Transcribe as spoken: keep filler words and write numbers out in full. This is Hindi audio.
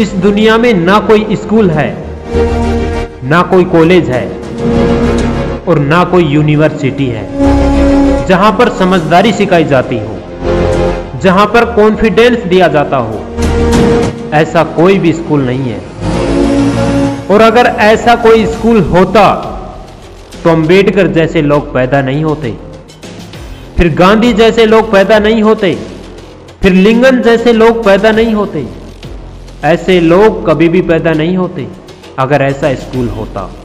इस दुनिया में ना कोई स्कूल है, ना कोई कॉलेज है और ना कोई यूनिवर्सिटी है जहां पर समझदारी सिखाई जाती हो, जहां पर कॉन्फिडेंस दिया जाता हो। ऐसा कोई भी स्कूल नहीं है, और अगर ऐसा कोई स्कूल होता तो अंबेडकर जैसे लोग पैदा नहीं होते, फिर गांधी जैसे लोग पैदा नहीं होते, फिर लिंकन जैसे लोग पैदा नहीं होते। ऐसे लोग कभी भी पैदा नहीं होते अगर ऐसा स्कूल होता।